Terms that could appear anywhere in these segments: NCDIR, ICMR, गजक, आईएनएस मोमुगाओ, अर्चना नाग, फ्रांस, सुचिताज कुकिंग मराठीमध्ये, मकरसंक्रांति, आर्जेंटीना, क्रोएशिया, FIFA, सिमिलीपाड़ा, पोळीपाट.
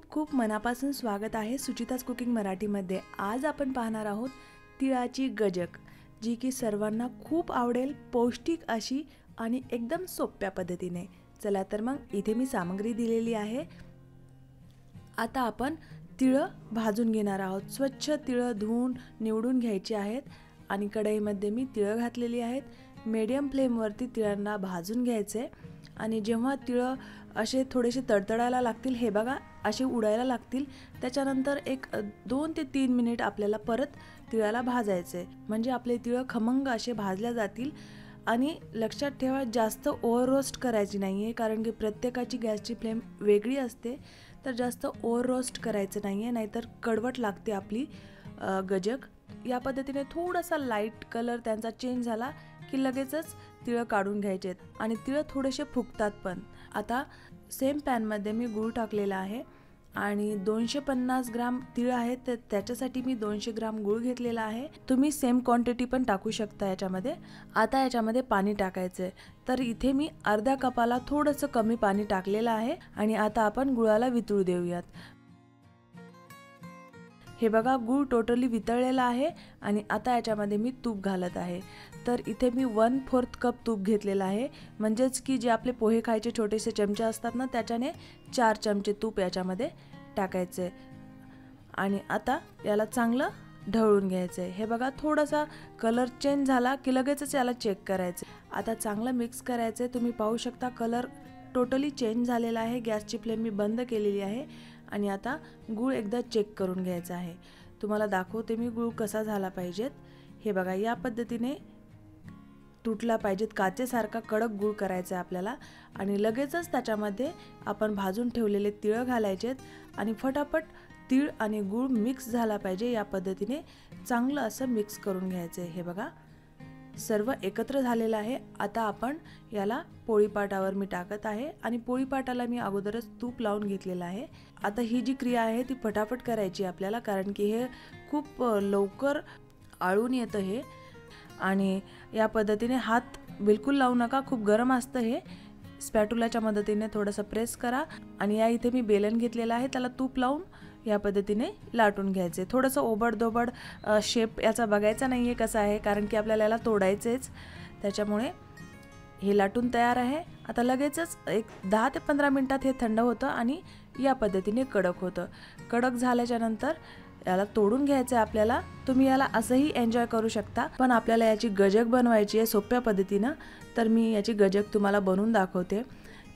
खूप खूप मनापासून स्वागत आहे सुचिताज कुकिंग मराठीमध्ये। आज आपण पाहणार आहोत तिळाची गजक, जी की सर्वांना खूप आवडेल, पौष्टिक अशी आणि एकदम सोप्या पद्धतीने। चला तर मग इथे मी सामग्री दिलेली आहे। आता आपण तिळ भाजून घेणार आहोत। स्वच्छ तिळ धुवून निवडून घ्यायचे आहेत आणि कढईमध्ये मी तिळ घातलेली आहेत। मीडियम फ्लेमवरती तिळांना भाजून घ्यायचे आणि जेव्हा तिळ असे थोडेसे तडतडायला लागतील, हे बघा असे उडायला लागतील, त्याच्यानंतर एक 2 ते 3 मिनिट आपल्याला परत तिळाला भाजायचे, म्हणजे आपले तिळ खमंग असे भाजले जातील। आणि लक्षात ठेवा, जास्त ओव्हर रोस्ट करायची नाही आहे, कारण की प्रत्येकाची गॅसची फ्लेम वेगळी असते, तर जास्त ओव्हर रोस्ट करायचं नाही आहे, नाहीतर कडवट लागते आपली गजक। या पद्धतीने थोडासा लाईट कलर त्यांचा चेंज झाला की लगेचच तिळ काढून घ्यायचे आणि तिळ थोडेसे फुगतात पण। आता सेम पॅनमध्ये मी गूळ टाकलेला आहे आणि 250 ग्राम तिळ आहे, तर त्याच्यासाठी मी 200 ग्राम गूळ घेतलेला आहे। तुम्ही सेम क्वांटिटी पण टाकू शकता याच्यामध्ये। आता याच्यामध्ये पाणी टाकायचं आहे, तर इथे मी अर्ध्या कपाला थोडंसं कमी पाणी टाकलेलं आहे आणि आता आपण गुळाला वितळू देऊयात। हे बघा, गूळ टोटली वितळलेला आहे आणि आता याच्यामध्ये मी तूप घालत आहे। तर इथे मी 1/4 कप तूप घेतलेला आहे, म्हणजेच की जे आपले पोहे खायचे छोटेसे चमचे असतात ना, त्याच्याने 4 चमचे तूप याच्यामध्ये टाकायचे आणि आता याला चांगलं ढवळून घ्यायचं आहे। हे बघा, थोडासा कलर चेंज झाला की लगेचच याला चेक करायचं। आता चांगलं मिक्स करायचं आहे। तुम्ही पाहू शकता कलर टोटली चेंज झालेला आहे। गॅसची फ्लेम मी बंद केलेली आहे आणि आता गूळ एकदा चेक करून घ्यायचा आहे। तुम्हाला दाखवते मी गूळ कसा झाला पाहिजेत। हे बघा, या पद्धतीने तुटला पाहिजेत, काचेसारखा कडक गूळ करायचा आहे आपल्याला आणि लगेचच त्याच्यामध्ये आपण भाजून ठेवलेले तिळ घालायचेत आणि फटाफट तिळ आणि गूळ मिक्स झाला पाहिजे। या पद्धतीने चांगलं असं मिक्स करून घ्यायचं आहे। हे बघा, सर्व एकत्र झालेलं आहे। आता आपण याला पोळीपाटावर मी टाकत आहे आणि पोळीपाटाला मी अगोदरच तूप लावून घेतलेलं आहे। आता ही जी क्रिया आहे ती फटाफट करायची आपल्याला, कारण की हे खूप लवकर आळून येतं हे। आणि या पद्धतीने हात बिलकुल लावू नका, खूप गरम असतं हे। स्पॅटुलाच्या मदतीने थोडंसं प्रेस करा आणि या इथे मी बेलन घेतलेलं आहे, त्याला तूप लावून या पद्धतीने लाटून घ्यायचे। थोडंसं ओबडधोबड शेप याचा बघायचा नाही आहे कसा आहे, कारण की आपल्याला याला तोडायचेच, त्याच्यामुळे हे लाटून तयार आहे। आता लगेचच एक 10 ते 15 मिनटात हे थंड होतं आणि या पद्धतीने कडक होतं। कडक झाल्याच्यानंतर याला तोडून घ्यायचं आहे आपल्याला। तुम्ही याला असंही एन्जॉय करू शकता, पण आपल्याला याची गजक बनवायची आहे सोप्या पद्धतीनं, तर मी याची गजक तुम्हाला बनवून दाखवते।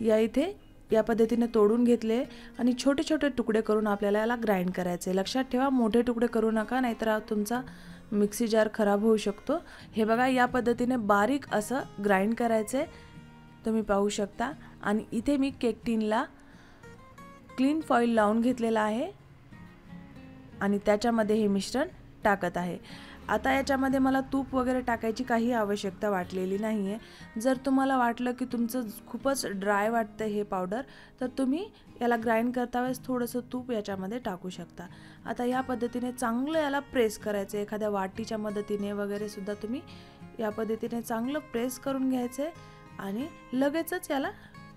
या इथे या पद्धतीने तोडून घेतले आणि छोटे छोटे तुकडे करून आपल्याला याला ग्राइंड करायचे। लक्षात ठेवा, मोठे तुकडे करू नका, नाहीतर तुमचा मिक्सी जार खराब होऊ शकतो। हे बघा, या पद्धतीने बारीक असं ग्राइंड करायचे, तुम्ही पाहू शकता। आणि इथे मी केक टिनला क्लीन फॉईल लावून घेतलेला आहे आणि त्याच्यामध्ये हे मिश्रण टाकत आहे। आता याच्यामध्ये मला तूप वगैरे टाकायची काही आवश्यकता वाटलेली नाही आहे। जर तुम्हाला वाटलं की तुमचं खूपच ड्राय वाटतं हे पावडर, तर तुम्ही याला ग्राइंड करता वेळेस थोडंसं तूप याच्यामध्ये टाकू शकता। आता या पद्धतीने चांगलं याला प्रेस करायचं, एखाद्या वाटीच्या मदतीने वगैरे सुद्धा तुम्ही या पद्धतीने चांगलं प्रेस करून घ्यायचं आणि लगेचच याला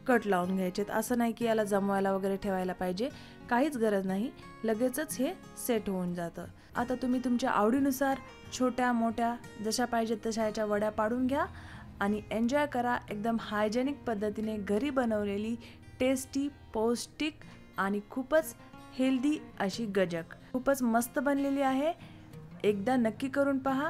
कट लावून घ्यायचेत। असं नाही की याला जमवायला वगैरे ठेवायला पाहिजे, काहीच गरज नाही, लगेचच हे सेट होऊन जातं। आता तुम्ही तुमच्या आवडीनुसार छोट्या मोठ्या जशा पाहिजे तशा ह्याच्या वड्या पाडून घ्या आणि एन्जॉय करा। एकदम हायजेनिक पद्धतीने घरी बनवलेली टेस्टी, पौष्टिक आणि खूपच हेल्दी अशी गजक खूपच मस्त बनलेली आहे। एकदा नक्की करून पहा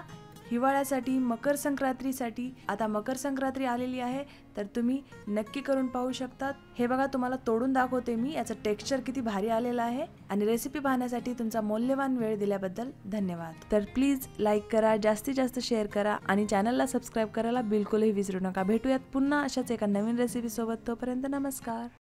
हिवाळ्यासाठी, मकर संक्रांतीसाठी। आता मकर संक्रांती आलेली आहे, तर तुम्ही नक्की करून पाहू शकतात। हे बघा, तुम्हाला तोडून दाखवते मी, याचं टेक्स्चर किती भारी आलेलं आहे। आणि रेसिपी पाहण्यासाठी तुमचा मौल्यवान वेळ दिल्याबद्दल धन्यवाद। तर प्लीज लाईक करा, जास्तीत जास्त शेअर करा आणि चॅनलला सबस्क्राईब करायला बिलकुलही विसरू नका। भेटूयात पुन्हा अशाच एका नवीन रेसिपीसोबत, तोपर्यंत नमस्कार।